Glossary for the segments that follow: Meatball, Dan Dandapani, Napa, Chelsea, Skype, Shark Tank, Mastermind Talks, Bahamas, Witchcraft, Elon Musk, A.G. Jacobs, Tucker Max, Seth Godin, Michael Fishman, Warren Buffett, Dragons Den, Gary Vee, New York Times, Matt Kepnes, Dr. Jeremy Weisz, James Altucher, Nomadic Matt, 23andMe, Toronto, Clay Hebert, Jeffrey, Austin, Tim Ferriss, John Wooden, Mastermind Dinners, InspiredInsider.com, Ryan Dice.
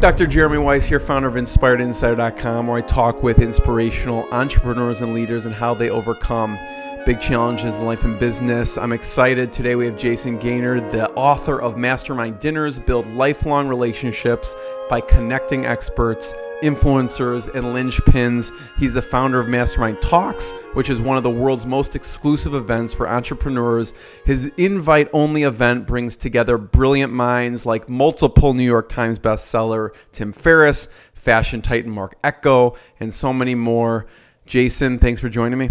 Dr. Jeremy Weisz here, founder of InspiredInsider.com, where I talk with inspirational entrepreneurs and leaders and how they overcome big challenges in life and business. I'm excited. Today we have Jason Gaignard, the author of Mastermind Dinners, Build Lifelong Relationships by Connecting Experts, Influencers, and Linchpins. He's the founder of Mastermind Talks, which is one of the world's most exclusive events for entrepreneurs. His invite-only event brings together brilliant minds like multiple New York Times bestseller Tim Ferriss, fashion titan Mark Echo, and so many more. Jason, thanks for joining me.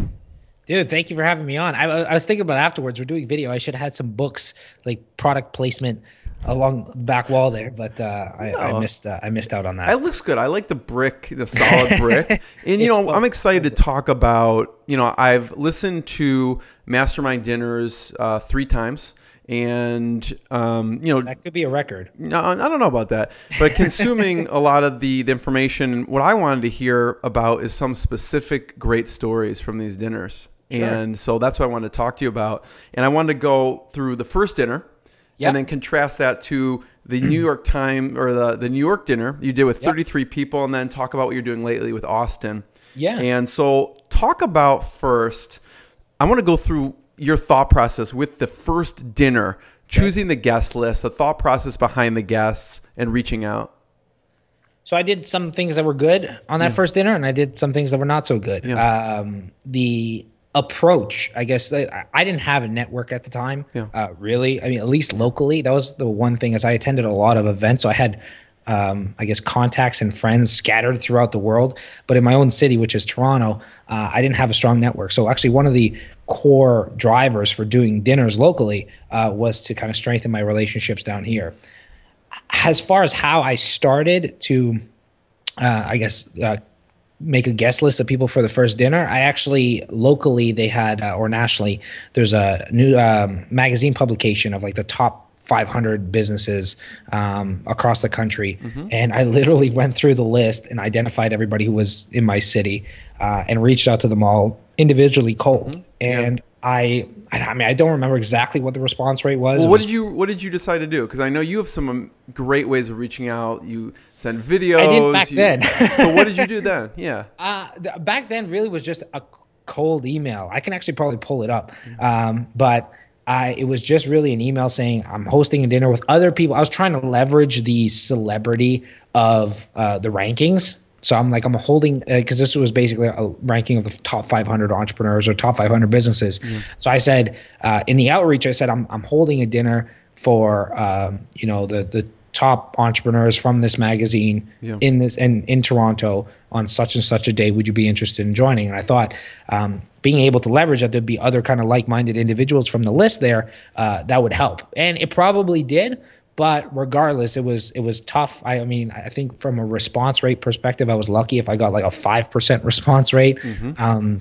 Dude, thank you for having me on. I was thinking about afterwards, we're doing video. I should have had some books, like product placement along the back wall there, but I missed out on that. It looks good. I like the brick, the solid brick. And, you know, I'm excited to talk about, you know, I've listened to Mastermind Dinners 3 times. And, you know, that could be a record. No, I don't know about that, but consuming a lot of the information, what I wanted to hear about is some specific great stories from these dinners. Sure. And so that's what I wanted to talk to you about. And I wanted to go through the first dinner, yep, and then contrast that to the New York Times or the New York dinner you did with, yep, 33 people, and then talk about what you're doing lately with Austin. Yeah. And so talk about first, I want to go through your thought process with the first dinner, choosing the guest list, the thought process behind the guests, and reaching out. So I did some things that were good on that, yeah, first dinner, and I did some things that were not so good. Yeah. The approach, I guess, I didn't have a network at the time, yeah, really. I mean, at least locally, that was the one thing, is I attended a lot of events. So I had, I guess, contacts and friends scattered throughout the world. But in my own city, which is Toronto, I didn't have a strong network. So actually one of the core drivers for doing dinners locally was to kind of strengthen my relationships down here. As far as how I started to, I guess, make a guest list of people for the first dinner, I actually, locally they had, or nationally, there's a new magazine publication of like the top 500 businesses across the country. Mm-hmm. And I literally went through the list and identified everybody who was in my city and reached out to them all individually cold. Mm-hmm. And yeah, I mean, I don't remember exactly what the response rate was. Well, what did you decide to do? Because I know you have some great ways of reaching out. You send videos. I did back then. So what did you do then? Yeah. Back then really was just a cold email. I can actually probably pull it up. Mm-hmm. But it was just really an email saying, I'm hosting a dinner with other people. I was trying to leverage the celebrity of the rankings. So I'm like, I'm holding, because this was basically a ranking of the top 500 entrepreneurs or top 500 businesses. Mm-hmm. So I said, in the outreach, I said, I'm holding a dinner for, you know, the top entrepreneurs from this magazine, yeah, in this and in Toronto on such and such a day, would you be interested in joining? And I thought, being able to leverage that there'd be other kind of like-minded individuals from the list there, that would help. And it probably did, but regardless, it was tough. I mean, I think from a response rate perspective, I was lucky if I got like a 5% response rate. Mm-hmm.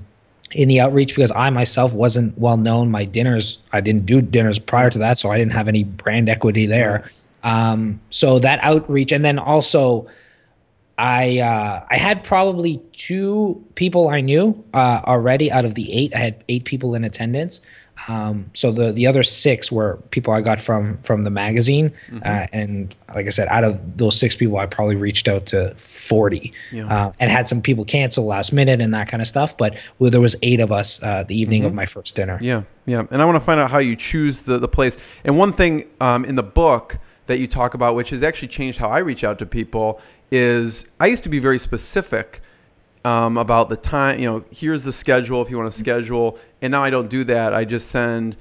In the outreach, because I myself wasn't well known. My dinners, I didn't do dinners prior to that, so I didn't have any brand equity there. Mm-hmm. So that outreach, and then also I had probably 2 people I knew, already out of the 8, I had 8 people in attendance. So the other 6 were people I got from the magazine. Mm-hmm. And like I said, out of those 6 people, I probably reached out to 40, yeah, and had some people cancel last minute and that kind of stuff. But well, there was 8 of us, the evening, mm-hmm, of my first dinner. Yeah. Yeah. And I want to find out how you choose the place. And one thing, in the book that you talk about, which has actually changed how I reach out to people, is I used to be very specific about the time, you know, here's the schedule if you want to schedule. And now I don't do that. I just send,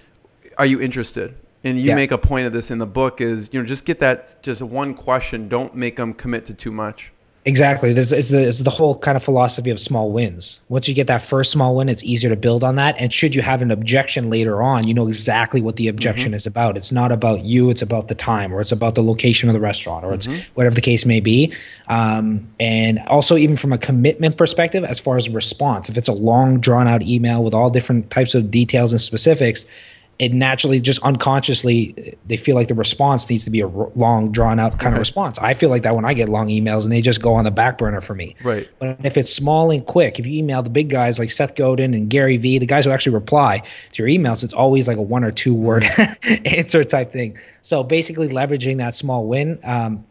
are you interested? And you, yeah, make a point of this in the book is, you know, just get that, just one question. Don't make them commit to too much. Exactly. It's the whole kind of philosophy of small wins. Once you get that first small win, it's easier to build on that. And should you have an objection later on, you know exactly what the objection, mm-hmm, is about. It's not about you. It's about the time, or it's about the location of the restaurant, or, mm-hmm, it's whatever the case may be. And also even from a commitment perspective, as far as response, if it's a long drawn out email with all different types of details and specifics, it naturally, just unconsciously, they feel like the response needs to be a long, drawn-out kind, right, of response. I feel like that when I get long emails, and they just go on the back burner for me. Right. But if it's small and quick, if you email the big guys like Seth Godin and Gary Vee, the guys who actually reply to your emails, it's always like a 1- or 2-word answer type thing. So basically leveraging that small win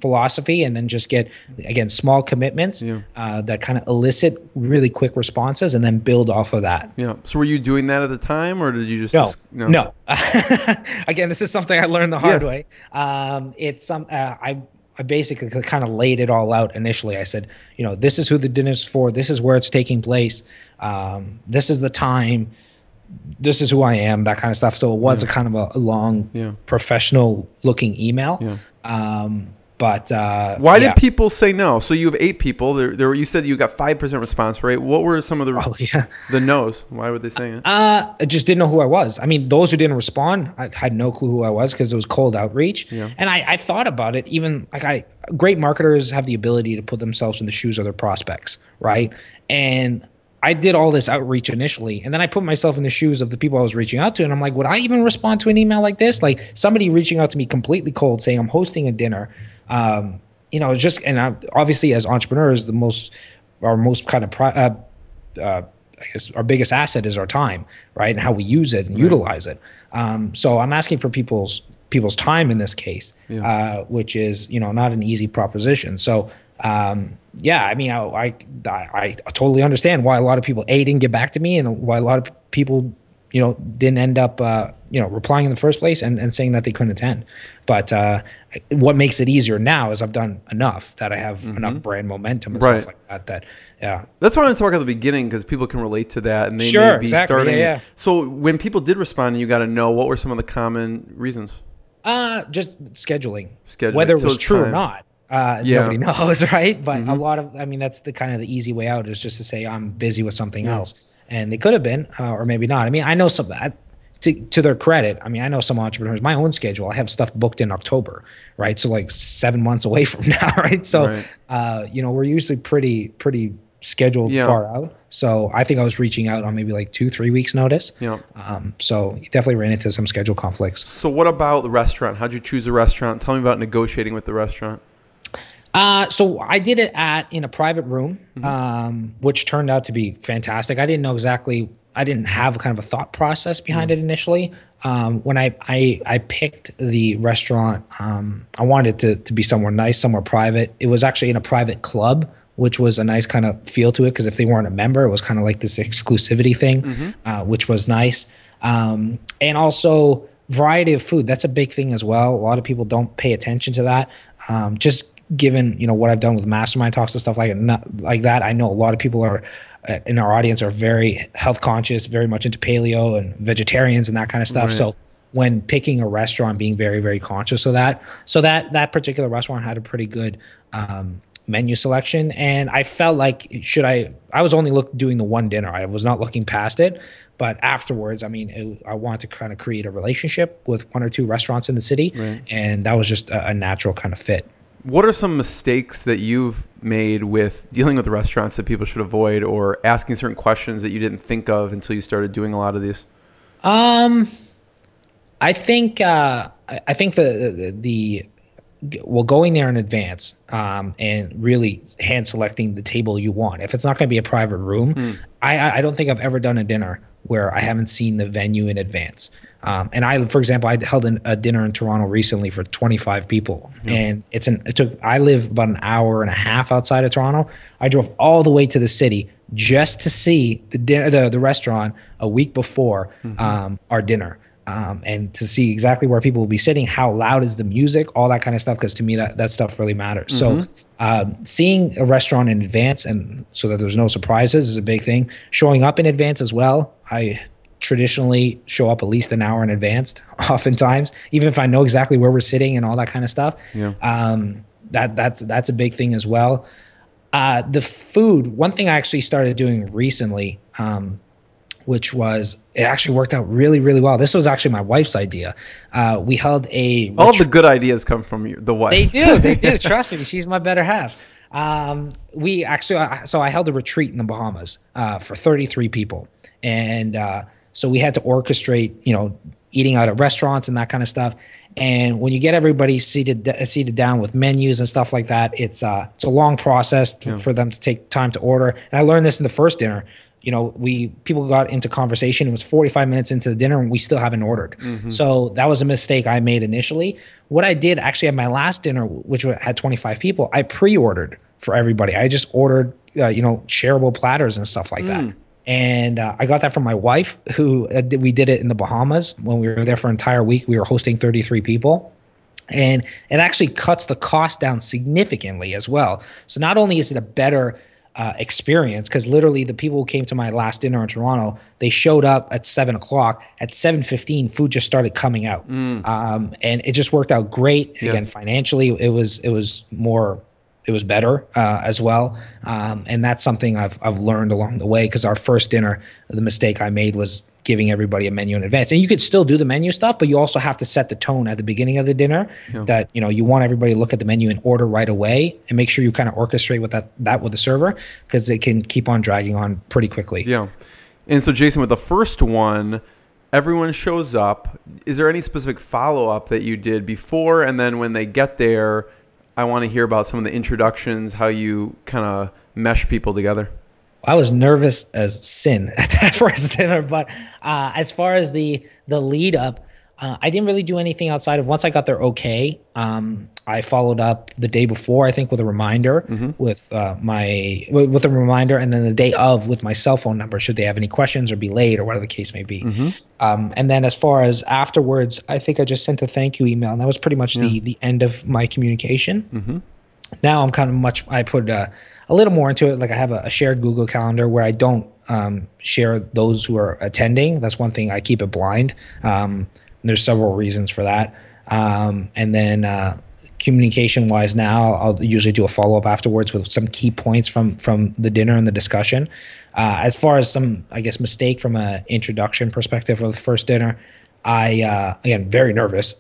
philosophy, and then just get, again, small commitments that kind of elicit really quick responses, and then build off of that. Yeah. So were you doing that at the time, or did you just? No. Again, this is something I learned the hard way. I basically kind of laid it all out initially. I said, you know, this is who the dinner's for. This is where it's taking place. This is the time. This is who I am, that kind of stuff. So it was a kind of a long, professional looking email. Why did people say no? So you have 8 people. There you said you got 5% response rate. What were some of the the no's? Why were they saying it? I just didn't know who I was. I mean, those who didn't respond, I had no clue who I was, because it was cold outreach. And I thought about it. Even like great marketers have the ability to put themselves in the shoes of their prospects, right? And I did all this outreach initially, and then I put myself in the shoes of the people I was reaching out to, and I'm like, would I even respond to an email like this? Like somebody reaching out to me completely cold, saying I'm hosting a dinner, you know, just obviously as entrepreneurs, I guess our biggest asset is our time, right, and how we use it and utilize it. So I'm asking for people's time in this case, which is not an easy proposition. So. I mean, I totally understand why a lot of people didn't get back to me, and why a lot of people, didn't end up, replying in the first place, and saying that they couldn't attend. But what makes it easier now is I've done enough, that I have enough brand momentum and stuff like that. That's why I want to talk at the beginning, because people can relate to that, and they may be starting. So when people did respond, you got to know what were some of the common reasons. Just scheduling, whether it was true or not. Nobody knows, right? But a lot of, I mean, that's the kind of the easy way out, is just to say I'm busy with something else, and they could have been, or maybe not. I mean, I know some. To their credit, I mean, I know some entrepreneurs. My own schedule, I have stuff booked in October, right? So like 7 months away from now, right? So, we're usually pretty scheduled far out. So I think I was reaching out on maybe like 2-3 weeks notice. So you definitely ran into some schedule conflicts. So what about the restaurant? How'd you choose the restaurant? Tell me about negotiating with the restaurant. So I did it in a private room, which turned out to be fantastic. I didn't have kind of a thought process behind it initially. When I picked the restaurant, I wanted it to be somewhere nice, somewhere private. It was actually in a private club, which was a nice kind of feel to it, because if they weren't a member, it was kind of like this exclusivity thing, which was nice. And also variety of food. That's a big thing as well. A lot of people don't pay attention to that. Just given what I've done with Mastermind Talks and stuff like that, I know a lot of people in our audience are very health conscious, very much into paleo and vegetarians and that kind of stuff. Right. So when picking a restaurant, being very, very conscious of that. So that particular restaurant had a pretty good menu selection, and I felt like I was only doing the one dinner. I was not looking past it, but afterwards, I mean, I wanted to kind of create a relationship with 1 or 2 restaurants in the city, and that was just a natural kind of fit. What are some mistakes that you've made with dealing with restaurants that people should avoid, or asking certain questions that you didn't think of until you started doing a lot of these? I think going there in advance and really hand selecting the table you want. If it's not going to be a private room, I don't think I've ever done a dinner where I haven't seen the venue in advance. For example, I held a dinner in Toronto recently for 25 people. And I live about an hour and a half outside of Toronto. I drove all the way to the city just to see the restaurant a week before our dinner. And to see exactly where people will be sitting, how loud is the music, all that kind of stuff, because to me that stuff really matters. So seeing a restaurant in advance, and so that there's no surprises, is a big thing. Showing up in advance as well. I traditionally show up at least an hour in advance, oftentimes, even if I know exactly where we're sitting and all that kind of stuff. That's a big thing as well. The food, one thing I actually started doing recently, which was, it actually worked out really, really well. This was actually my wife's idea. We held a... All the good ideas come from the wife. They do. Trust me, she's my better half. I held a retreat in the Bahamas for 33 people. And so we had to orchestrate, eating out at restaurants and that kind of stuff. And when you get everybody seated down with menus and stuff like that, it's a long process for them to take time to order. And I learned this in the first dinner. you know, people got into conversation. It was 45 minutes into the dinner and we still haven't ordered. Mm-hmm. So that was a mistake I made initially. What I did actually at my last dinner, which had 25 people, I pre-ordered for everybody. I just ordered, you know, shareable platters and stuff like that. And I got that from my wife, who we did it in the Bahamas when we were there for an entire week. We were hosting 33 people. And it actually cuts the cost down significantly as well. So not only is it a better experience, because literally the people who came to my last dinner in Toronto, they showed up at 7 o'clock. At 7:15, food just started coming out. And it just worked out great. Yeah. Again, financially, it was better as well. And that's something I've learned along the way, because our first dinner, the mistake I made was giving everybody a menu in advance. And you could still do the menu stuff, but you also have to set the tone at the beginning of the dinner that, you know, you want everybody to look at the menu and order right away, and make sure you kind of orchestrate with that with the server, because it can keep on dragging on pretty quickly. Yeah. And so Jason, with the first one, everyone shows up. Is there any specific follow-up that you did before? And then when they get there, I want to hear about some of the introductions, how you kind of mesh people together. I was nervous as sin at that first dinner, but as far as the lead up, I didn't really do anything outside of, once I got there okay, I followed up the day before, I think, with a reminder, and then the day of with my cell phone number, should they have any questions or be late or whatever the case may be. And then as far as afterwards, I think I just sent a thank you email, and that was pretty much the end of my communication. Now I'm kind of I put a little more into it. Like I have a shared Google Calendar where I don't share those who are attending. That's one thing, I keep it blind. There's several reasons for that. And then communication wise now, I'll usually do a follow-up afterwards with some key points from the dinner and the discussion. As far as some, I guess, mistake from an introduction perspective of the first dinner, I, again, very nervous.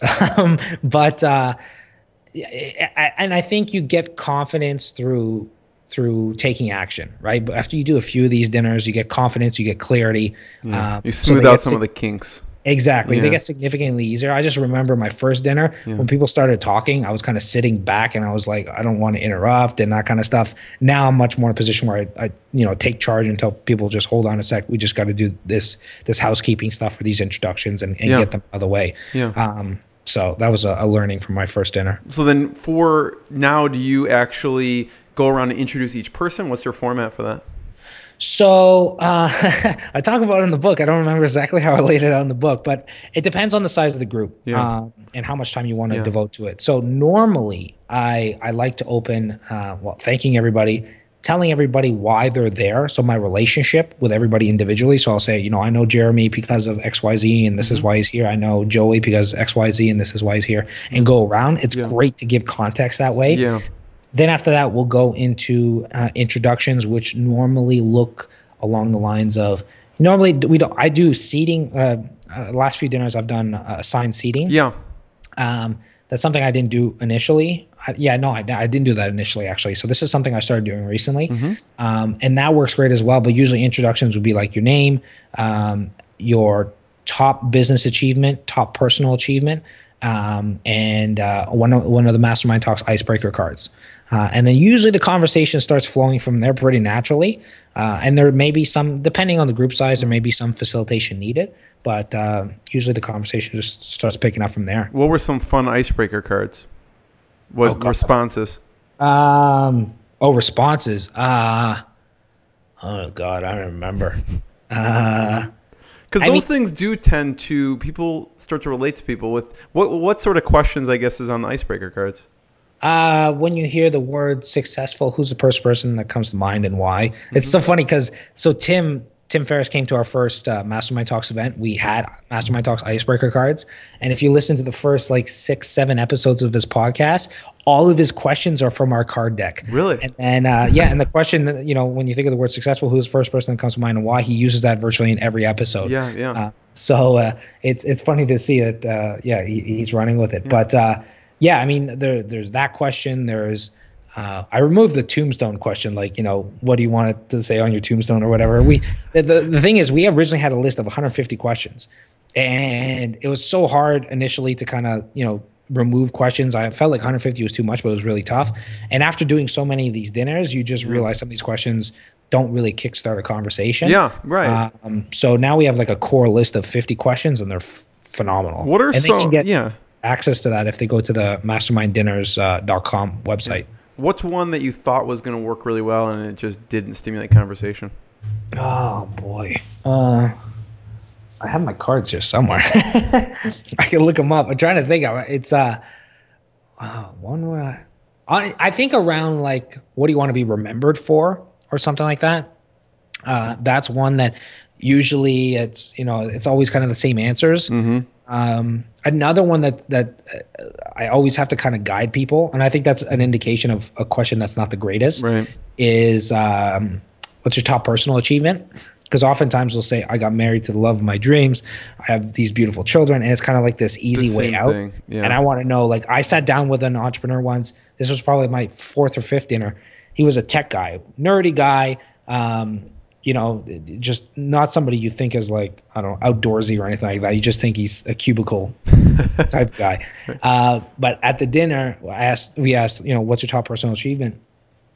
And I think you get confidence through taking action, right? But after you do a few of these dinners, you get confidence, you get clarity. You smooth out some of the kinks. Exactly. Yeah. They get significantly easier. I just remember my first dinner when people started talking, I was kind of sitting back and I was like, I don't want to interrupt and that kind of stuff. Now I'm much more in a position where I you know, take charge and tell people, just hold on a sec. We just got to do this housekeeping stuff for these introductions and get them out of the way. So that was a learning from my first dinner. So then for now, do you actually go around and introduce each person? What's your format for that? So I talk about it in the book. I don't remember exactly how I laid it out in the book, but it depends on the size of the group and how much time you want to devote to it. So normally I like to open, well, thanking everybody, telling everybody why they're there. So my relationship with everybody individually. So I'll say, you know, I know Jeremy because of XYZ and this is why he's here. I know Joey because XYZ and this is why he's here, and go around. It's great to give context that way. Then after that, we'll go into introductions, which normally look along the lines of, normally we don't, I do seating. Last few dinners I've done assigned seating. That's something I didn't do initially. I didn't do that initially, actually. So this is something I started doing recently. And that works great as well. But usually introductions would be like your name, your top business achievement, top personal achievement, and one of the Mastermind Talks icebreaker cards. And then usually the conversation starts flowing from there pretty naturally. And there may be some, depending on the group size, there may be some facilitation needed. But usually the conversation just starts picking up from there. What were some fun icebreaker cards? What responses? Responses. Oh, God, I don't remember. Because things do tend to, people start to relate to people with, what sort of questions, I guess, is on the icebreaker cards? When you hear the word successful, who's the first person that comes to mind and why? It's so funny because, so Tim Ferriss came to our first Mastermind Talks event. We had Mastermind Talks icebreaker cards. And if you listen to the first like 6, 7 episodes of his podcast, all of his questions are from our card deck. Really? And the question, you know, when you think of the word successful, who's the first person that comes to mind and why, he uses that virtually in every episode. It's funny to see that, he's running with it. But I mean, there's that question. There's, I removed the tombstone question, like, you know, what do you want it to say on your tombstone or whatever. The thing is, we originally had a list of 150 questions, and it was so hard initially to kind of, you know, remove questions. I felt like 150 was too much, but it was really tough. And after doing so many of these dinners, you just realize some of these questions don't really kickstart a conversation. Yeah, right. So now we have like a core list of 50 questions, and they're phenomenal. What are some, yeah, access to that if they go to the masterminddinners.com website. What's one that you thought was going to work really well and it just didn't stimulate conversation? Oh boy. I have my cards here somewhere. I can look them up. I'm trying to think of it. It's one where I think around like, what do you want to be remembered for or something like that? That's one that usually it's, you know, it's always kind of the same answers. Mm-hmm. Another one that I always have to kind of guide people, and I think that's an indication of a question that's not the greatest, right, is what's your top personal achievement? Because oftentimes they'll say, I got married to the love of my dreams, I have these beautiful children, and it's kind of like this easy way out. Yeah. And I want to know, like, I sat down with an entrepreneur once, this was probably my 4th or 5th dinner. He was a tech guy, nerdy guy, you know, just not somebody you think is like, I don't know, outdoorsy or anything like that. You just think he's a cubicle type guy. But at the dinner, we asked, you know, what's your top personal achievement?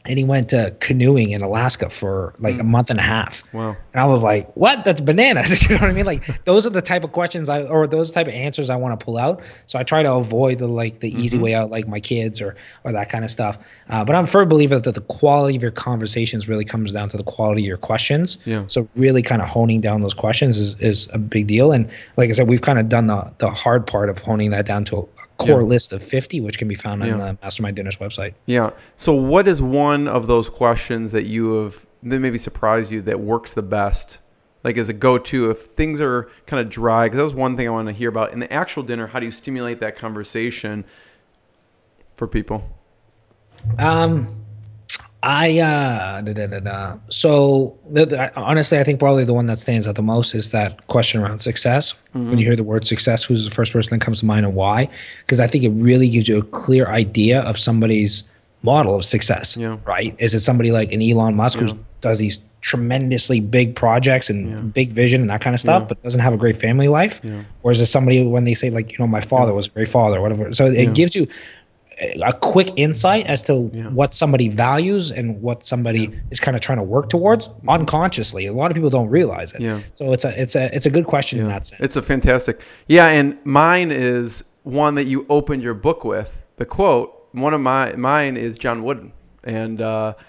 And he went to canoeing in Alaska for like a month and a half. Wow. And I was like, what? That's bananas. You know what I mean? Like, those are the type of questions or those type of answers I want to pull out. So I try to avoid the easy way out, like my kids or that kind of stuff. But I'm a firm believer that the quality of your conversations really comes down to the quality of your questions. Yeah. So really kind of honing down those questions is a big deal. And like I said, we've kind of done the hard part of honing that down to core list of 50, which can be found on the Mastermind Dinners website. Yeah. So what is one of those questions that you have, that maybe surprised you, that works the best? Like, as a go-to, if things are kind of dry, because that was one thing I want to hear about in the actual dinner. How do you stimulate that conversation for people? So honestly, I think probably the one that stands out the most is that question around success. Mm-hmm. When you hear the word success, who's the first person that comes to mind and why? Because I think it really gives you a clear idea of somebody's model of success, right? Is it somebody like an Elon Musk who does these tremendously big projects and big vision and that kind of stuff, but doesn't have a great family life? Yeah. Or is it somebody when they say, like, you know, my father was a great father or whatever? So it gives you a quick insight as to what somebody values and what somebody is kind of trying to work towards unconsciously. A lot of people don't realize it. Yeah. So it's a good question in that sense. It's a fantastic. Yeah. And mine is one that you opened your book with, the quote. One of mine is John Wooden. And, that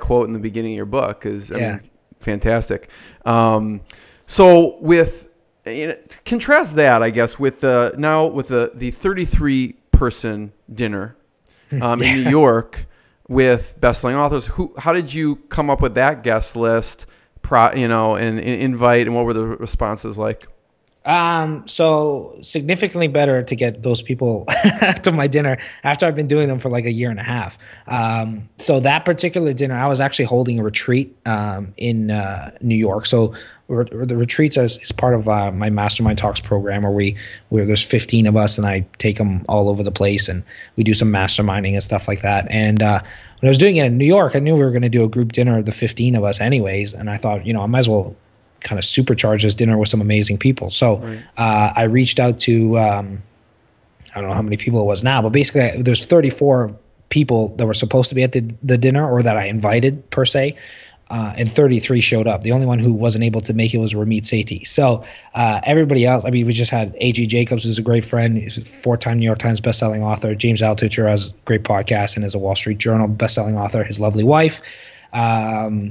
quote in the beginning of your book is I mean, fantastic. So with, contrast that, I guess, with now with the 33 person dinner in New York with best-selling authors. How did you come up with that guest list, and invite, and what were the responses like? So significantly better to get those people to my dinner after I've been doing them for like a year and a half. So that particular dinner, I was actually holding a retreat in New York. So the retreats is part of my Mastermind Talks program, where there's 15 of us, and I take them all over the place, and we do some masterminding and stuff like that. And when I was doing it in New York, I knew we were going to do a group dinner of the 15 of us anyways, and I thought, you know, I might as well kind of supercharge this dinner with some amazing people. So I reached out to, I don't know how many people it was now, but basically there's 34 people that were supposed to be at the dinner, or that I invited per se, and 33 showed up. The only one who wasn't able to make it was Ramit Sethi. So everybody else, I mean, we just had A.G. Jacobs, who's a great friend. He's a 4-time New York Times bestselling author. James Altucher has a great podcast and is a Wall Street Journal bestselling author. His lovely wife, a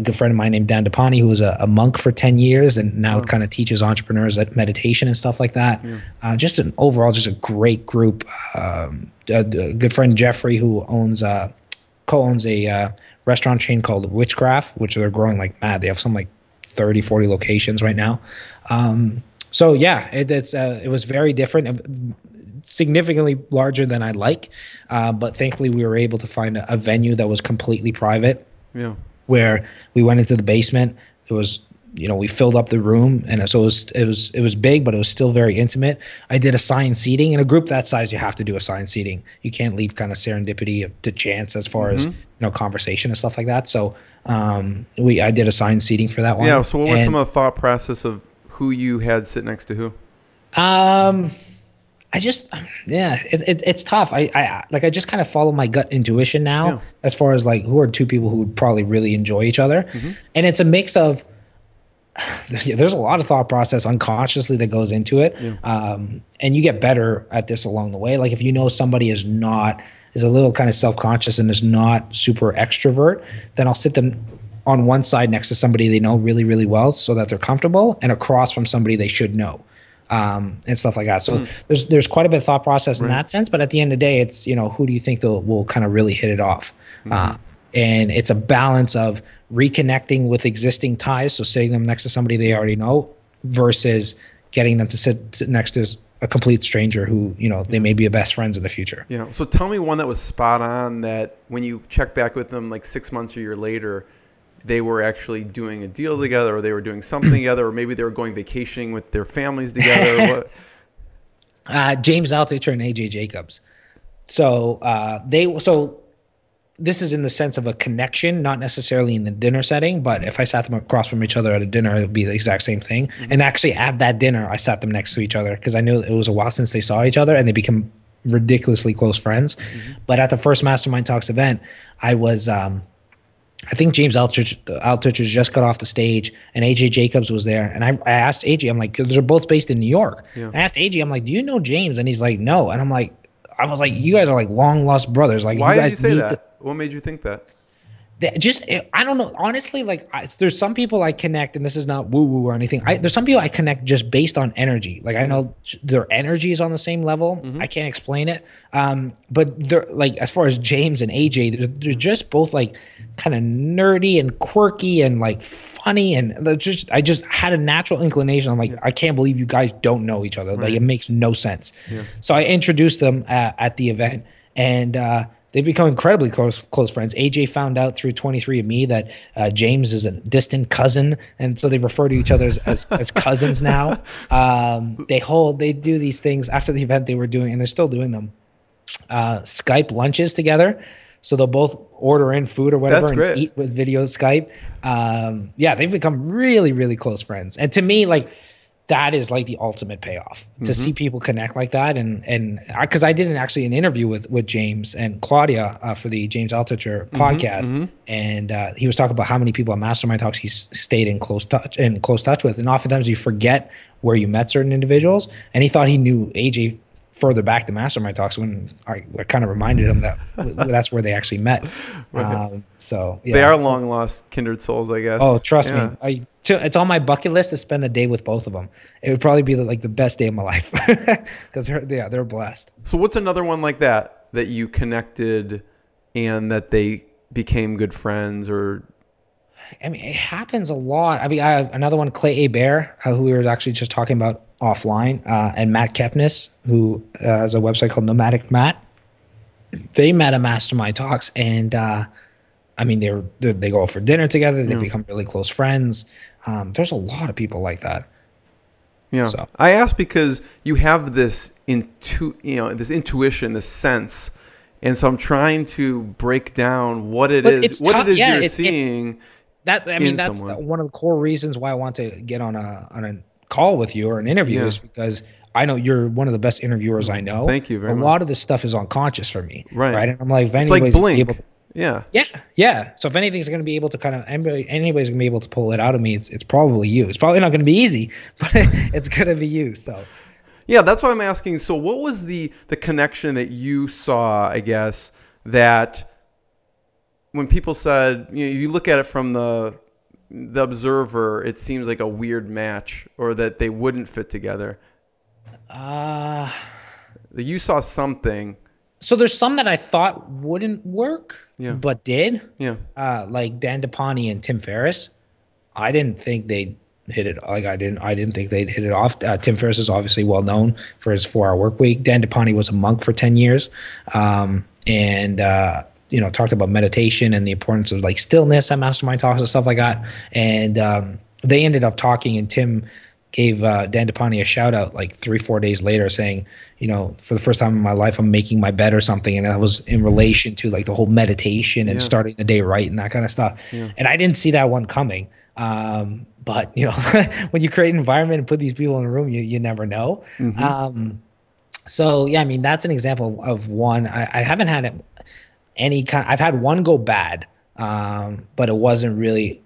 good friend of mine named Dan Dandapani, who was a monk for 10 years and now kind of teaches entrepreneurs at meditation and stuff like that. Yeah. Just a great group. A good friend, Jeffrey, who co-owns a restaurant chain called Witchcraft, which they're growing like mad. They have some like 30, 40 locations right now. So yeah, it was very different. Significantly larger than I'd like. But thankfully we were able to find a venue that was completely private. Yeah. Where we went into the basement, there was, you know, we filled up the room, and so it was big, but it was still very intimate. I did assigned seating. In a group that size, you have to do assigned seating. You can't leave kind of serendipity to chance as far as, you know, conversation and stuff like that. So I did assigned seating for that one. Yeah. So what was some of the thought process of who you had sit next to who? it's tough. I just kind of follow my gut intuition now, as far as like who are two people who would probably really enjoy each other. Mm-hmm. And it's a mix of, there's a lot of thought process unconsciously that goes into it. Yeah. And you get better at this along the way. Like if you know somebody is a little kind of self-conscious and is not super extrovert, then I'll sit them on one side next to somebody they know really, really well so that they're comfortable, and across from somebody they should know. And stuff like that. So there's quite a bit of thought process in that sense, but at the end of the day, it's, you know, who do you think will kind of really hit it off? And it's a balance of reconnecting with existing ties, so sitting them next to somebody they already know, versus getting them to sit next to a complete stranger who, you know, they may be best friends in the future. Yeah. So tell me one that was spot on that when you check back with them like 6 months or a year later, they were actually doing a deal together, or they were doing something together, or maybe they were going vacationing with their families together. What? James Altucher and A.G. Jacobs. So this is in the sense of a connection, not necessarily in the dinner setting, but if I sat them across from each other at a dinner, it would be the exact same thing. Mm-hmm. And actually at that dinner, I sat them next to each other because I knew it was a while since they saw each other, and they become ridiculously close friends. Mm-hmm. But at the first Mastermind Talks event, I think James Altucher just got off the stage, and A.J. Jacobs was there. And I asked A.J., I'm like, 'cause they're both based in New York. Yeah. I asked A.J., I'm like, do you know James? And he's like, no. And I was like, you guys are like long lost brothers. Like, why did you say that? What made you think that? I don't know. Honestly, like there's some people I connect, and this is not woo woo or anything. There's some people I connect just based on energy. Like I know their energy is on the same level. Mm-hmm. I can't explain it. But they're like, as far as James and AJ, they're just both like kind of nerdy and quirky and like funny. And I just had a natural inclination. I'm like, I can't believe you guys don't know each other. Right. Like it makes no sense. Yeah. So I introduced them at the event, and, they've become incredibly close friends. AJ found out through 23andMe that James is a distant cousin, and so they refer to each other as cousins now. They do these things after the event they were doing, and they're still doing them. Skype lunches together. So they'll both order in food or whatever and eat with video Skype. They've become really, really close friends. And to me, like, that is like the ultimate payoff to see people connect like that. And because I did an interview with James and Claudia for the James Altucher podcast. Mm-hmm. And he was talking about how many people at Mastermind Talks he's stayed in close touch with. And oftentimes you forget where you met certain individuals. And he thought he knew AJ further back to Mastermind Talks, when I kind of reminded him that that's where they actually met. They are long lost kindred souls, I guess. Oh, trust me. It's on my bucket list to spend the day with both of them. It would probably be like the best day of my life because they're blessed. So what's another one like that you connected and that they became good friends? Or I mean, it happens a lot. I mean, another one, Clay Hebert, who we were actually just talking about offline, and Matt Kepnes, who has a website called Nomadic Matt. They met at Mastermind Talks, and I mean, they go out for dinner together. They become really close friends. There's a lot of people like that. Yeah, so I asked because you have this intuition, this sense, and so I'm trying to break down what it is you're seeing. That's one of the core reasons why I want to get on a call with you or an interview is because I know you're one of the best interviewers I know. Thank you very much. A lot of this stuff is unconscious for me, right? And I'm like, it's like blink. Yeah. So if anything's going to be able to pull it out of me, it's probably you. It's probably not going to be easy, but it's going to be you. So yeah, that's why I'm asking. So what was the connection that you saw, I guess, that when people said, you know, you look at it from the observer, it seems like a weird match, or that they wouldn't fit together? You saw something. So there's some that I thought wouldn't work, but did. Yeah. Like Dan Dandapani and Tim Ferriss. I didn't think they'd hit it. Like I didn't think they'd hit it off. Tim Ferriss is obviously well known for his 4-hour work week. Dan Dandapani was a monk for 10 years, and talked about meditation and the importance of like stillness at Mastermind Talks and stuff like that. And they ended up talking, and Tim gave Dan Dandapani a shout out like 3-4 days later, saying, you know, for the first time in my life, I'm making my bed or something. And that was in relation to like the whole meditation and starting the day right and that kind of stuff. Yeah. And I didn't see that one coming. But you know, when you create an environment and put these people in a room, you never know. Mm-hmm. So yeah, I mean, that's an example of one. I haven't had any kind. I've had one go bad, but it wasn't really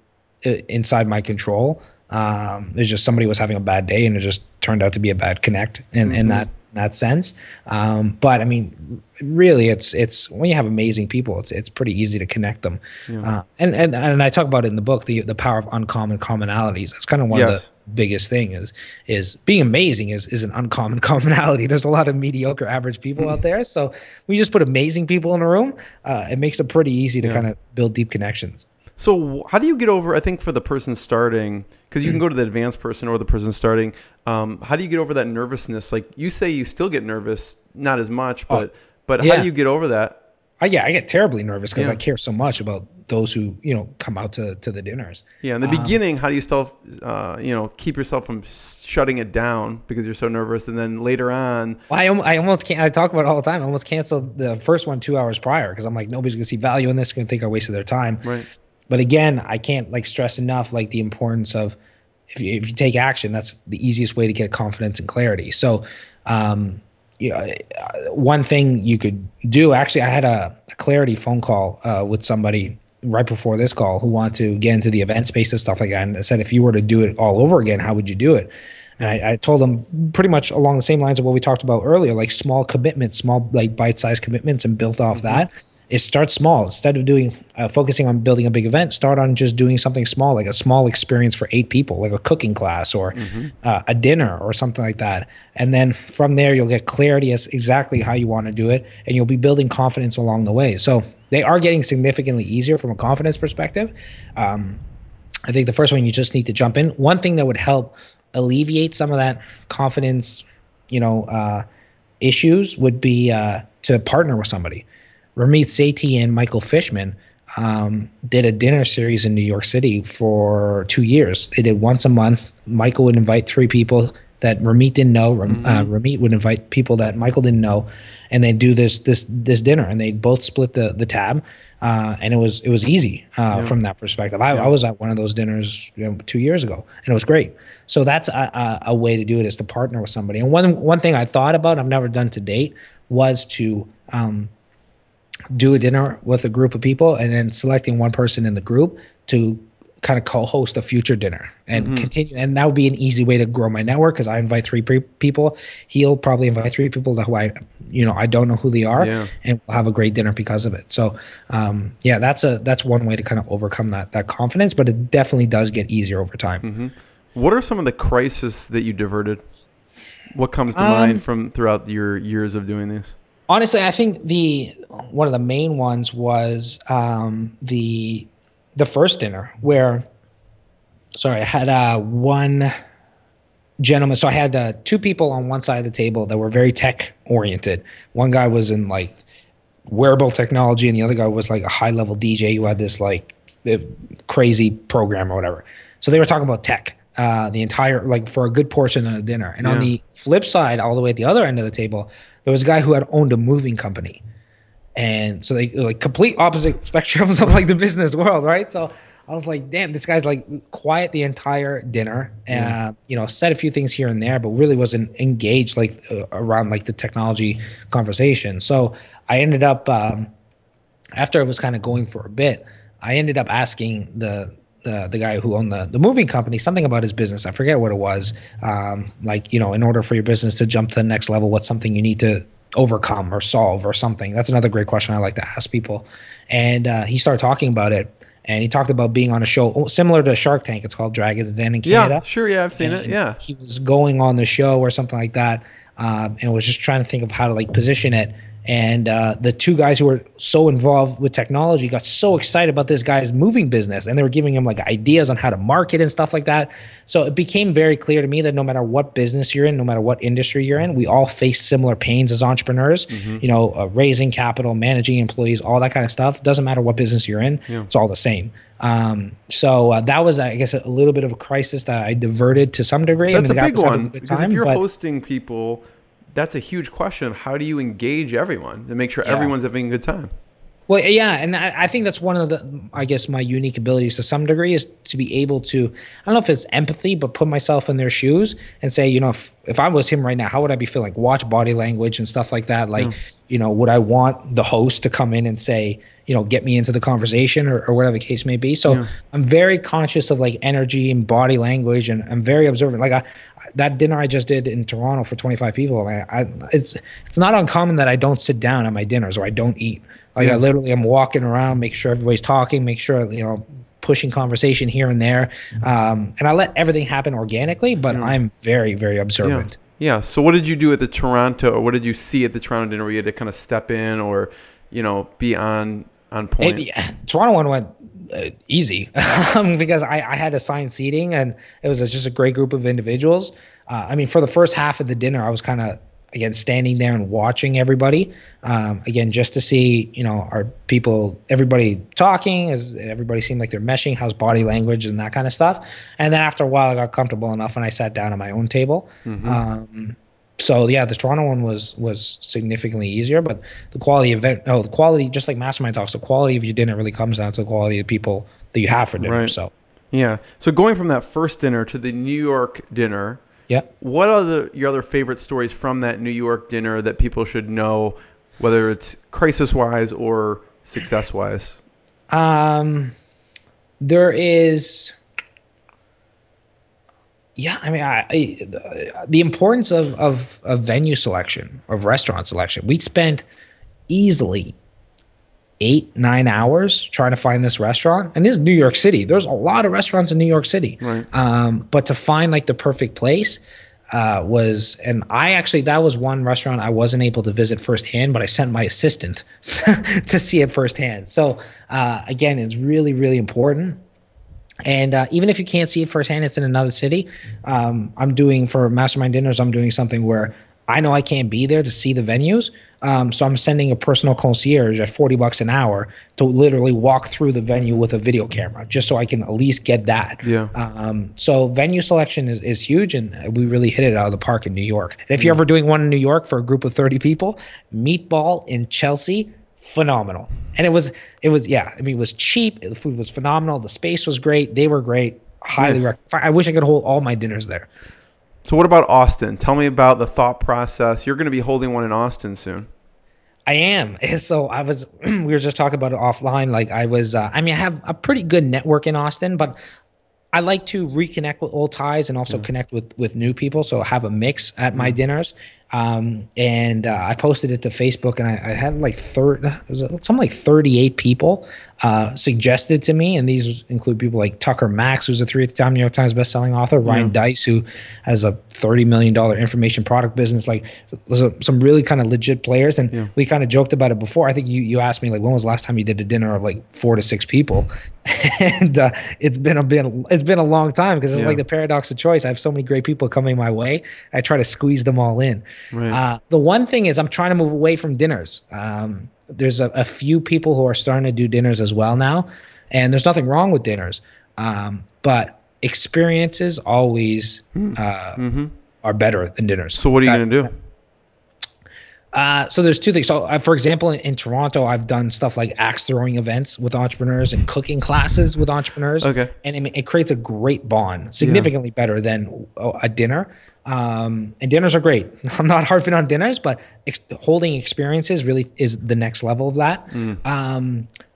inside my control. It's just somebody was having a bad day, and it just turned out to be a bad connect in that sense. But I mean, really, it's when you have amazing people, it's pretty easy to connect them. Yeah. And I talk about it in the book, the power of uncommon commonalities. That's kind of one of the biggest thing is being amazing is an uncommon commonality. There's a lot of mediocre, average people out there. So we just put amazing people in a room. It makes it pretty easy to kind of build deep connections. So how do you get over, I think for the person starting, because you can go to the advanced person or the person starting, how do you get over that nervousness? Like you say you still get nervous, not as much, but how do you get over that? I get terribly nervous because I care so much about those who, you know, come out to the dinners. Yeah, in the beginning, how do you still, you know, keep yourself from shutting it down because you're so nervous? And then later on, well, I almost can't. I talk about it all the time. I almost canceled the first one 2 hours prior because I'm like, nobody's gonna see value in this. Gonna think I wasted their time. Right. But again, I can't like stress enough like the importance of if you take action, that's the easiest way to get confidence and clarity. So, you know, one thing you could do. Actually, I had a clarity phone call with somebody right before this call who wanted to get into the event space and stuff like that. And I said, if you were to do it all over again, how would you do it? And I told them pretty much along the same lines of what we talked about earlier, like small commitments, small like bite-sized commitments, and built off that. It starts small. Instead of doing focusing on building a big event, start on just doing something small, like a small experience for 8 people, like a cooking class or a dinner or something like that. And then from there, you'll get clarity as exactly how you want to do it, and you'll be building confidence along the way. So they are getting significantly easier from a confidence perspective. I think the first one, you just need to jump in. One thing that would help alleviate some of that confidence, you know, issues would be to partner with somebody. Ramit Sethi and Michael Fishman did a dinner series in New York City for 2 years. They did once a month. Michael would invite 3 people that Ramit didn't know. Ramit would invite people that Michael didn't know, and they'd do this dinner, and they both split the tab, and it was easy from that perspective. I was at one of those dinners, you know, 2 years ago, and it was great. So that's a way to do it, is to partner with somebody. And one thing I thought about, I've never done to date, was to do a dinner with a group of people and then selecting one person in the group to kind of co-host a future dinner and continue. And that would be an easy way to grow my network, because I invite 3 people. He'll probably invite 3 people who I don't know who they are, and we'll have a great dinner because of it. So yeah, that's one way to kind of overcome that confidence, but it definitely does get easier over time. What are some of the crises that you diverted? What comes to mind from throughout your years of doing this? Honestly, I think one of the main ones was the first dinner where, sorry, I had one gentleman. So I had 2 people on one side of the table that were very tech oriented. One guy was in like wearable technology, and the other guy was like a high level DJ who had this like crazy program or whatever. So they were talking about tech the entire, like, for a good portion of the dinner. And on the flip side, all the way at the other end of the table, there was a guy who had owned a moving company. And so they, like, complete opposite spectrums of like the business world, right? So I was like, damn, this guy's like quiet the entire dinner, you know, said a few things here and there, but really wasn't engaged like around like the technology conversation. So I ended up, after it was kind of going for a bit, I ended up asking the guy who owned the moving company something about his business. I forget what it was. Like, you know, in order for your business to jump to the next level, what's something you need to overcome or solve or something? That's another great question I like to ask people. And he started talking about it, and he talked about being on a show similar to Shark Tank. It's called Dragons Den in Canada. Yeah, sure. Yeah, I've seen it. Yeah. He was going on the show or something like that, and was just trying to think of how to like position it. And the 2 guys who were so involved with technology got so excited about this guy's moving business, and they were giving him like ideas on how to market and stuff like that. So it became very clear to me that no matter what business you're in, no matter what industry you're in, we all face similar pains as entrepreneurs, you know, raising capital, managing employees, all that kind of stuff. Doesn't matter what business you're in. Yeah. It's all the same. So that was, I guess, a little bit of a crisis that I diverted to some degree. That's a big one. Because if you're hosting people, that's a huge question of how do you engage everyone and make sure everyone's having a good time. Well, yeah. And I think that's one of the, I guess, my unique abilities to some degree is to be able to, I don't know if it's empathy, but put myself in their shoes and say, you know, if I was him right now, how would I be feeling? Like, watch body language and stuff like that. Like, you know, would I want the host to come in and say, you know, get me into the conversation or whatever the case may be. So I'm very conscious of like energy and body language, and I'm very observant. Like that dinner I just did in Toronto for 25 people, it's not uncommon that I don't sit down at my dinners or I don't eat. Like I literally am walking around, make sure everybody's talking, make sure, you know, pushing conversation here and there. And I let everything happen organically, but I'm very, very observant. Yeah. So what did you do at the Toronto, or what did you see at the Toronto dinner where you had to kind of step in or, you know, be on point? Toronto one went easy because I had assigned seating, and it was just a great group of individuals. I mean, for the first half of the dinner, I was kind of, again, standing there and watching everybody, again, just to see, you know, are people, everybody talking? Is everybody seemed like they're meshing? How's body language and that kind of stuff? And then after a while, I got comfortable enough and I sat down at my own table. So yeah, the Toronto one was significantly easier, but the quality event, no, the quality, just like Mastermind Talks, the quality of your dinner really comes down to the quality of the people that you have for dinner. Right. So yeah, so going from that first dinner to the New York dinner. Yeah. What are your other favorite stories from that New York dinner that people should know, whether it's crisis-wise or success-wise? There is, yeah, I mean, the importance of venue selection, of restaurant selection. We spent easily 8-9 hours trying to find this restaurant, and this is New York City. There's a lot of restaurants in New York City, right. But to find like the perfect place was, and I actually, that was one restaurant I wasn't able to visit firsthand, but I sent my assistant to see it firsthand. So again, it's really, really important. And even if you can't see it firsthand, it's in another city. I'm doing, for Mastermind Dinners, I'm doing something where I know I can't be there to see the venues, so I'm sending a personal concierge at $40 an hour to literally walk through the venue with a video camera, just so I can at least get that. Yeah. So venue selection is huge, and we really hit it out of the park in New York. And if you're ever doing one in New York for a group of 30 people, Meatball in Chelsea, phenomenal. And it was yeah, I mean, it was cheap. The food was phenomenal. The space was great. They were great. Highly recommend. I wish I could hold all my dinners there. So what about Austin? Tell me about the thought process. You're going to be holding one in Austin soon. I am. So I was, we were just talking about it offline. Like I was, I mean, I have a pretty good network in Austin, but I like to reconnect with old ties and also connect with new people. So I have a mix at my dinners. And I posted it to Facebook, and I had like something like 38 people suggested to me, and these include people like Tucker Max, who's a 3-time New York Times bestselling author, Ryan Dice, who has a $30 million information product business, like some really kind of legit players. And we kind of joked about it before. I think you asked me, like, when was the last time you did a dinner of like 4 to 6 people? And it's been a long time, because it's like the paradox of choice. I have so many great people coming my way. I try to squeeze them all in. Right. The one thing is I'm trying to move away from dinners. There's a few people who are starting to do dinners as well now, and there's nothing wrong with dinners. But experiences always are better than dinners. So what are you going to do? So there's 2 things. So for example, in Toronto, I've done stuff like axe throwing events with entrepreneurs and cooking classes with entrepreneurs. Okay. And it creates a great bond, significantly better than a dinner. And dinners are great. I'm not harping on dinners, but holding experiences really is the next level of that.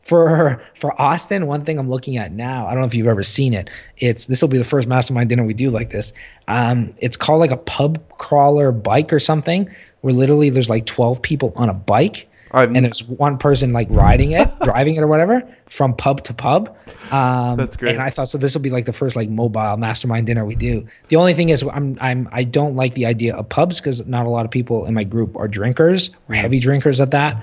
For Austin, one thing I'm looking at now, I don't know if you've ever seen it. This will be the first Mastermind dinner we do like this. It's called like a pub crawler bike or something, where literally there's like 12 people on a bike, and there's one person like riding it, driving it or whatever, from pub to pub. That's great. And I thought, so this will be like the first like mobile Mastermind dinner we do. The only thing is I don't like the idea of pubs, because not a lot of people in my group are drinkers or heavy drinkers at that.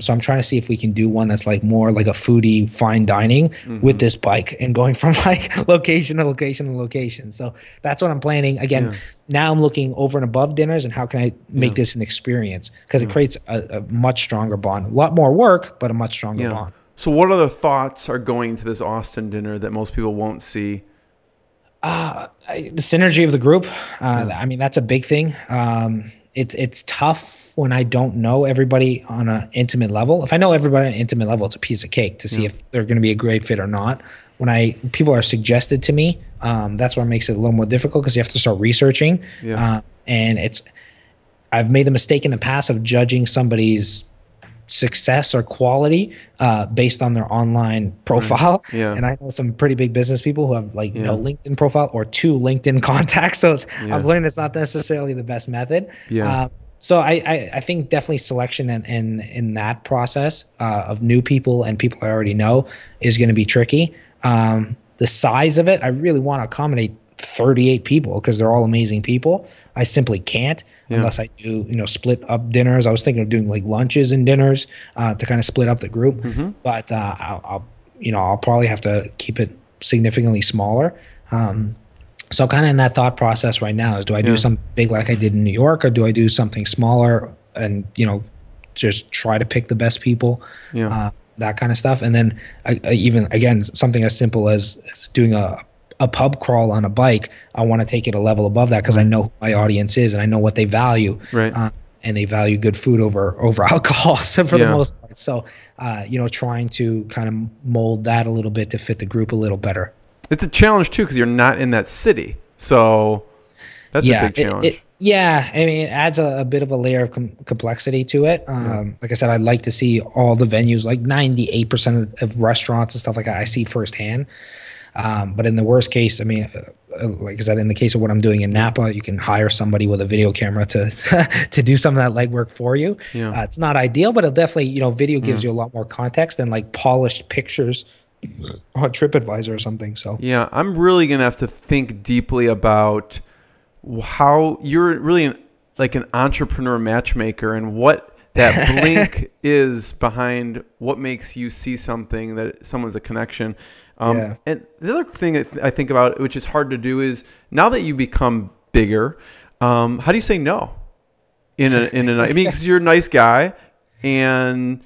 So I'm trying to see if we can do one that's like more like a foodie fine dining with this bike, and going from like location to location to location. So that's what I'm planning. Again, now I'm looking over and above dinners, and how can I make this an experience, because it creates a much stronger bond. A lot more work, but a much stronger bond. So what other thoughts are going to this Austin dinner that most people won't see? The synergy of the group. I mean, that's a big thing. It's tough when I don't know everybody on an intimate level. If I know everybody on an intimate level, it's a piece of cake to see if they're going to be a great fit or not. When people are suggested to me, that's what makes it a little more difficult, because you have to start researching. Yeah. And I've made the mistake in the past of judging somebody's success or quality based on their online profile. Yeah. And I know some pretty big business people who have like no LinkedIn profile or 2 LinkedIn contacts. So I've learned it's not necessarily the best method. Yeah. So I think definitely selection in that process of new people and people I already know is going to be tricky. The size of it, I really want to accommodate 38 people because they're all amazing people. I simply can't unless I do, split up dinners. I was thinking of doing like lunches and dinners to kind of split up the group, but I'll probably have to keep it significantly smaller. So kind of in that thought process right now is, do I do something big like I did in New York, or do I do something smaller and, just try to pick the best people? Yeah. That kind of stuff. And then I even, again, something as simple as doing a pub crawl on a bike, I want to take it a level above that because I know who my audience is and I know what they value. Right. And they value good food over alcohol, so for the most part. So, trying to kind of mold that a little bit to fit the group a little better. It's a challenge too because you're not in that city. So that's a big challenge. I mean, it adds a bit of a layer of complexity to it. Like I said, I'd like to see all the venues, like 98% of restaurants and stuff like that I see firsthand. But in the worst case, I mean, like I said, in the case of what I'm doing in Napa, you can hire somebody with a video camera to do some of that legwork for you. Yeah. It's not ideal, but it'll definitely, video gives you a lot more context than like polished pictures on TripAdvisor or something. So yeah, I'm really going to have to think deeply about how you're really like an entrepreneur matchmaker, and what that blink is behind what makes you see something that someone's a connection. And the other thing that I think about, which is hard to do, is now that you become bigger, how do you say no? I mean, because you're a nice guy, and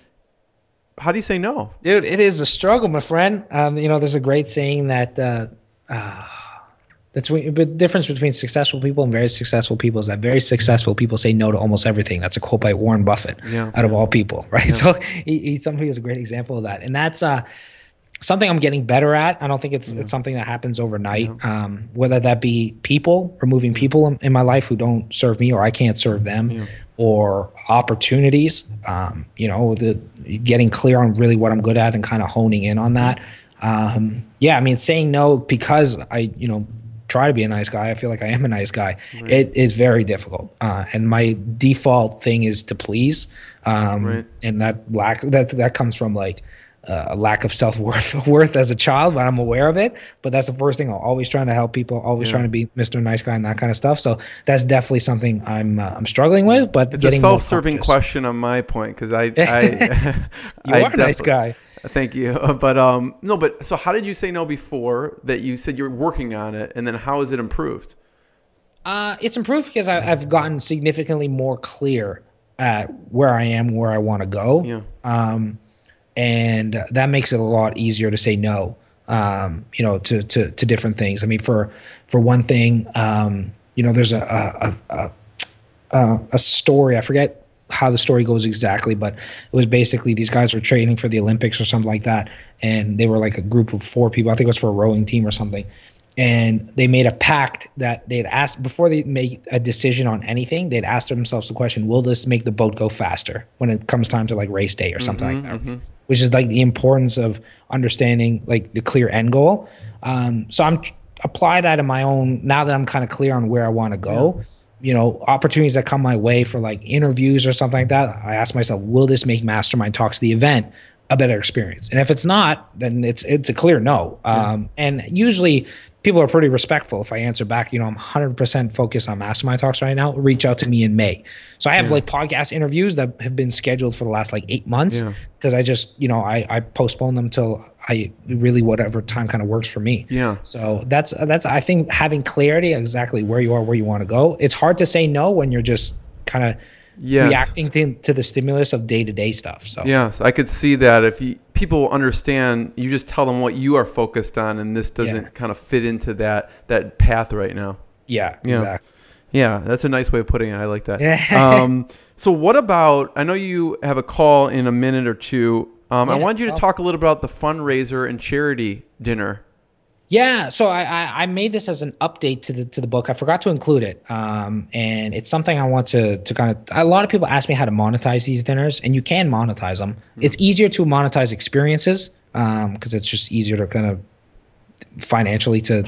how do you say no? Dude, it is a struggle, my friend. There's a great saying that the difference between successful people and very successful people is that very successful people say no to almost everything. That's a quote by Warren Buffett, out of all people, right? Yeah. So somebody is a great example of that. And that's something I'm getting better at. I don't think it's something that happens overnight, whether that be removing people in my life who don't serve me or I can't serve them, or opportunities, getting clear on really what I'm good at and kind of honing in on that. I mean, saying no because I, try to be a nice guy. I feel like I am a nice guy. Right. It is very difficult. And my default thing is to please. And that lack that comes from like a lack of self-worth as a child, but I'm aware of it. But that's the first thing. I'm always trying to help people, always trying to be Mr. Nice Guy and that kind of stuff. So that's definitely something I'm struggling with, but it's a self-serving question on my point, because I are a nice guy. Thank you. But so how did you say no before that? You said you're working on it, and then how has it improved? It's improved because I've gotten significantly more clear at where I am, where I want to go. Yeah. And that makes it a lot easier to say no, to different things. I mean, for one thing, there's a story, I forget how the story goes exactly, but it was basically these guys were training for the Olympics or something like that, and they were like a group of 4 people. I think it was for a rowing team or something, and they made a pact that they'd asked before they made a decision on anything. They'd asked themselves the question, will this make the boat go faster when it comes time to like race day or something like that, which is like the importance of understanding like the clear end goal. So I'm apply that in my own, now that I'm kind of clear on where I want to go. Yeah. Opportunities that come my way for like interviews or something like that, I ask myself, will this make Mastermind Talks, the event, a better experience? And if it's not, then it's a clear no. And usually people are pretty respectful if I answer back, I'm 100% focused on Mastermind Talks right now, reach out to me in May. So I have like podcast interviews that have been scheduled for the last like 8 months because I just, I postpone them till whatever time kind of works for me. Yeah. So that's I think having clarity exactly where you are, where you want to go. It's hard to say no when you're just kind of reacting to the stimulus of day-to-day stuff. So yes, I could see that. If people understand, you just tell them what you are focused on, and this doesn't kind of fit into that path right now. Yeah, exactly. Yeah, that's a nice way of putting it. I like that. So what about, I know you have a call in a minute or two. I wanted you to talk a little about the fundraiser and charity dinner. Yeah, so I made this as an update to the book. I forgot to include it, and it's something I want to kind of. A lot of people ask me how to monetize these dinners, and you can monetize them. Mm-hmm. It's easier to monetize experiences because it's just easier to kind of financially to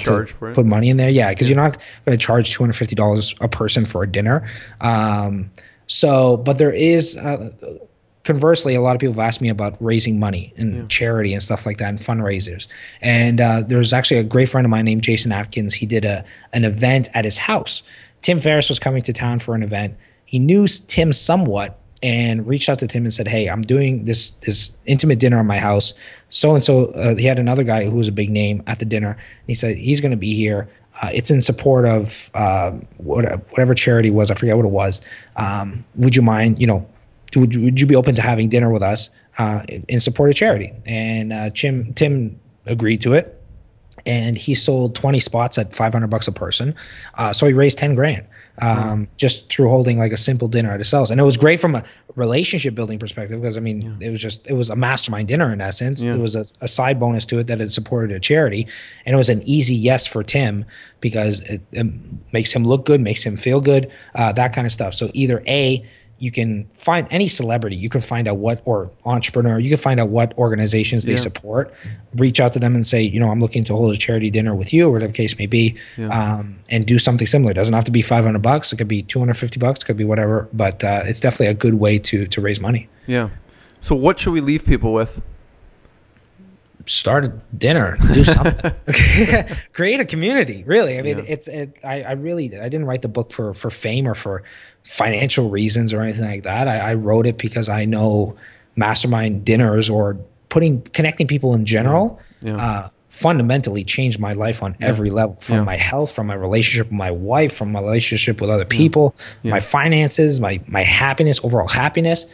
put money in there. Yeah, because you're not going to charge $250 a person for a dinner. So, but there is. Conversely, a lot of people have asked me about raising money and charity and stuff like that and fundraisers. And there's actually a great friend of mine named Jason Atkins. He did an event at his house. Tim Ferriss was coming to town for an event. He knew Tim somewhat and reached out to Tim and said, hey, I'm doing this intimate dinner at my house. So-and-so, he had another guy who was a big name at the dinner. And he said, he's going to be here. It's in support of whatever charity was. I forget what it was. Would you mind, would you be open to having dinner with us in support of charity? And Tim agreed to it, and he sold 20 spots at $500 a person. So he raised 10 grand just through holding like a simple dinner at his house. And it was great from a relationship building perspective because, I mean, it was a mastermind dinner in essence. Yeah. There was a side bonus to it that it supported a charity. And it was an easy yes for Tim because it makes him look good, makes him feel good, that kind of stuff. So either A, you can find any celebrity, you can find out what, or entrepreneur, you can find out what organizations they support, reach out to them and say, I'm looking to hold a charity dinner with you, or whatever the case may be, and do something similar. It doesn't have to be $500. It could be $250, it could be whatever, but it's definitely a good way to raise money. Yeah. So what should we leave people with? Start a dinner, do something, create a community. Really, I mean, I didn't write the book for fame or for financial reasons or anything like that. I wrote it because I know mastermind dinners or connecting people in general fundamentally changed my life on every level, from my health, from my relationship with my wife, from my relationship with other people, my finances, my happiness, overall happiness.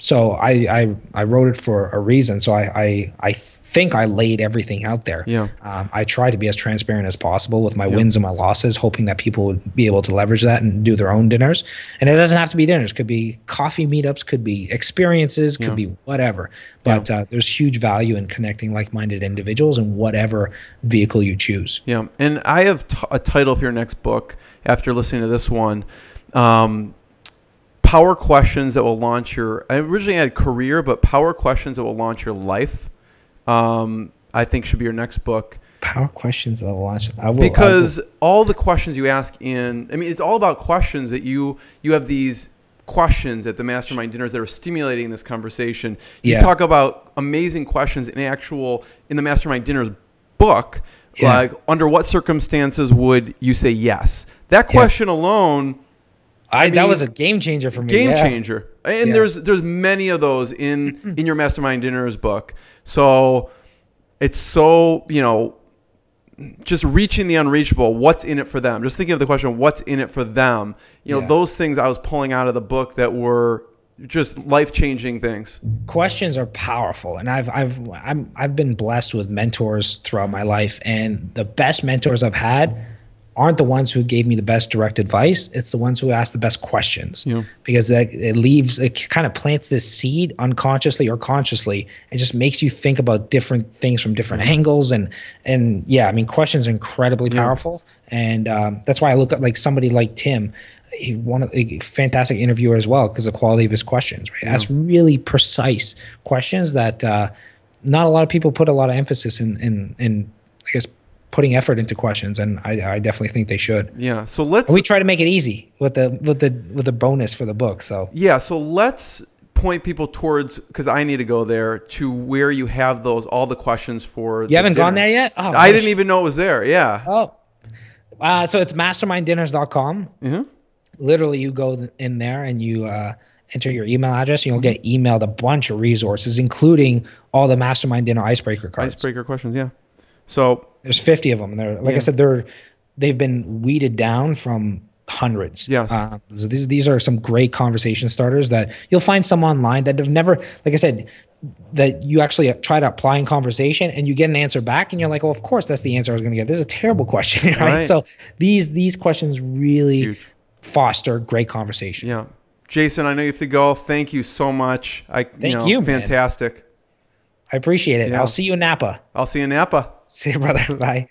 So I wrote it for a reason. So I think I laid everything out there. Yeah. I tried to be as transparent as possible with my wins and my losses, hoping that people would be able to leverage that and do their own dinners. And it doesn't have to be dinners. It could be coffee meetups, could be experiences, could be whatever. But there's huge value in connecting like-minded individuals in whatever vehicle you choose. Yeah. And I have a title for your next book after listening to this one. Power questions that will launch your, I originally had career, but power questions that will launch your life, I think should be your next book. Power questions that will launch. Because all the questions you ask in, I mean, it's all about questions that you have these questions at the mastermind dinners that are stimulating this conversation. You talk about amazing questions in the mastermind dinners book, like under what circumstances would you say yes? That question alone, I mean, that was a game changer for me. Game changer. And there's many of those in your Mastermind Dinners book. So it's so, just reaching the unreachable, what's in it for them? Just thinking of the question, what's in it for them? Those things I was pulling out of the book that were just life-changing things. Questions are powerful, and I've been blessed with mentors throughout my life, and the best mentors I've had aren't the ones who gave me the best direct advice. It's the ones who ask the best questions because it kind of plants this seed unconsciously or consciously. It just makes you think about different things from different angles. And yeah, I mean, questions are incredibly powerful. And that's why I look at somebody like Tim. He won a fantastic interviewer as well because the quality of his questions, right? That's really precise questions that not a lot of people put a lot of emphasis in I guess, putting effort into questions, and I definitely think they should. Yeah. So we try to make it easy with the bonus for the book. So yeah. So let's point people towards, because I need to go there, to where you have all the questions for. You haven't gone there yet? Oh, I didn't even know it was there. Yeah. Oh. So it's masterminddinners.com. Literally, you go in there and you enter your email address, and you'll get emailed a bunch of resources, including all the mastermind dinner icebreaker cards. Icebreaker questions. Yeah. So there's 50 of them, and they're, like I said, they've been weeded down from hundreds. Yes. So these are some great conversation starters that you'll find some online that have never, like I said, that you actually try to apply in conversation and you get an answer back and you're like, well, of course, that's the answer I was going to get. This is a terrible question, right? So these questions really foster great conversation. Yeah. Jason, I know you have to go. Thank you so much. Thank you, fantastic. Man. I appreciate it. Yeah. I'll see you in Napa. See you, brother. Bye.